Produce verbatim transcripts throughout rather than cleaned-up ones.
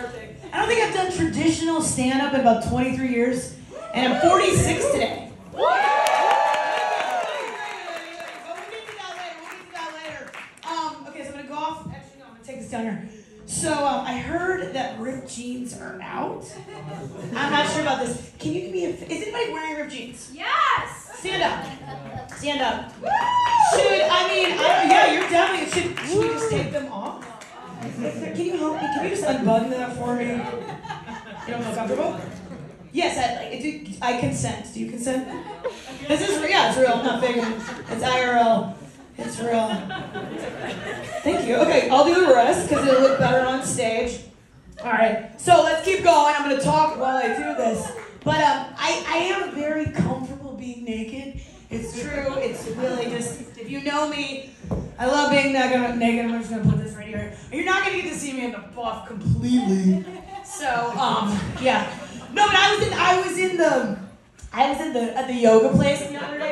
Perfect. I don't think I've done traditional stand-up in about twenty-three years, and I'm forty-six today. Woo! But we'll get to that later. We'll get to that later. Um, okay, so I'm gonna go off. Actually, no, I'm gonna take this down here. So um, I heard that ripped jeans are out. I'm not sure about this. Can you give me a? F Is anybody wearing ripped jeans? Yes. Stand up. Stand up. Woo! Should I mean? I don't, yeah, you're definitely. Should, should we just take them off? Can you help me? Can you just unbutton that for me? You don't feel comfortable? Yes, I, I do. I consent. Do you consent? This is yeah, it's real. I'm not faking. It's I R L. It's real. Thank you. Okay, I'll do the rest because it'll look better on stage. All right. So let's keep going. I'm gonna talk while I do this. But um, I I am very comfortable being naked. It's true. It's really just if you know me, I love being naked. I'm just gonna put this right here. You're not gonna get to see me in the buff completely. So um yeah. No, but I was in I was in the I was in the at the yoga place the other day.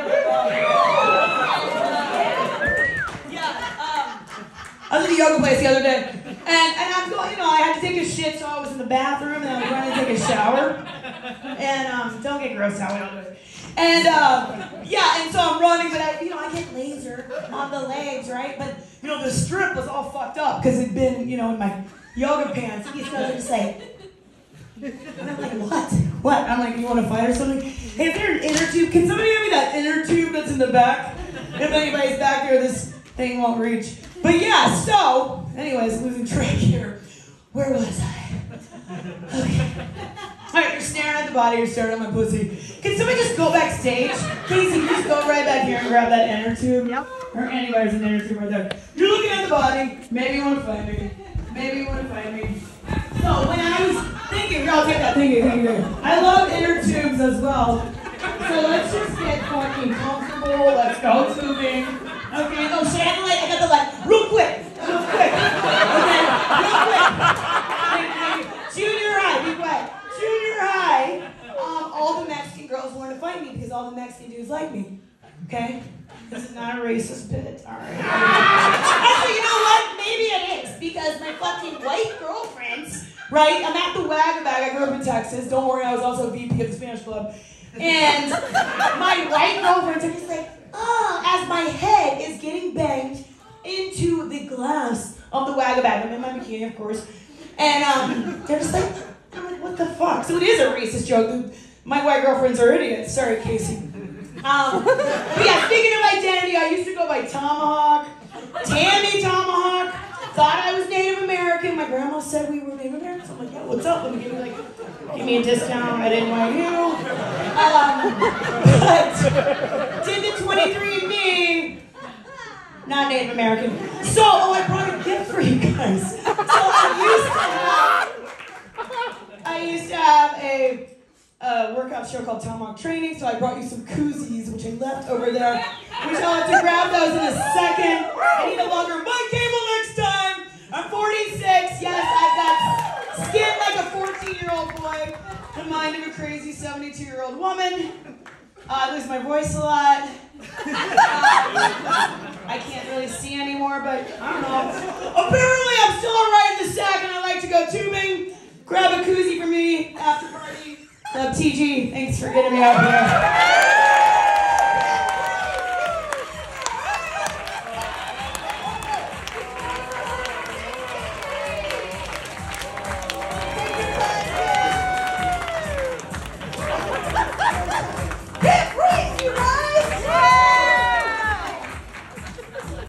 Yeah. Um, I was at the yoga place the other day, and and I'm going. You know, I had to take a shit, so I was in the bathroom, and I was going to take a shower. And um, don't get grossed out. We don't do it. And um, yeah, and so I'm running, but I, you know, I get laser on the legs, right? But you know, the strip was all fucked up because it'd been, you know, in my yoga pants. He started just like, and I'm like, what? What? I'm like, you want to fight or something? Hey, is there an inner tube? Can somebody give me that inner tube that's in the back? If anybody's back there, this thing won't reach. But yeah, so, anyways, losing track here. Where was I? Okay. All right, you're staring at the body, you're staring at my pussy. Can somebody just go backstage? Please, can you just go right back here and grab that inner tube? Yep. Or anybody's an inner tube right there. You're looking at the body. Maybe you want to find me. Maybe you want to find me. So when I was thinking, y'all take that thinking, thinking, thinking. I love inner tubes as well. So let's just get fucking comfortable. Let's go tubing. Okay, oh shit, I got the light, I got the light. Real quick, real quick. Okay, real quick. Junior high, be quiet. Junior high, um, all the Mexican girls wanted to fight me because all the Mexican dudes like me. Okay? This is not a racist bit. All right. Actually, you know what? Maybe it is because my fucking white girlfriends, right? I'm at the Wagga Bag. I grew up in Texas. Don't worry, I was also V P of the Spanish Club. And my white girlfriends are just like, oh, as my head is getting banged into the glass of the Wagga Bag. I'm in my bikini, of course. And um, they're just like, I'm like, what the fuck? So it is a racist joke. My white girlfriends are idiots. Sorry, Casey. Um, but yeah, speaking of identity, I used to go by Tomahawk, Tammy Tomahawk, thought I was Native American. My grandma said we were Native Americans. I'm like, yeah, what's up? Let me give me, like, give me a discount at N Y U. Um, but did the twenty-three and me, not Native American. So, oh, I brought a gift for you guys. So I used to have, I used to have a... a workout show called Tomahawk Training, so I brought you some koozies, which I left over there. We shall have to grab those in a second. I need a longer mic cable next time. I'm forty-six. Yes, I've got skin like a fourteen-year-old boy, the mind of a crazy seventy-two-year-old woman. Uh, I lose my voice a lot. Uh, I can't really see anymore, but I don't know. Apparently, I'm still all right in the sack, and I like to go tubing. Grab a koozie for me after party. Love T G, thanks for getting me out here.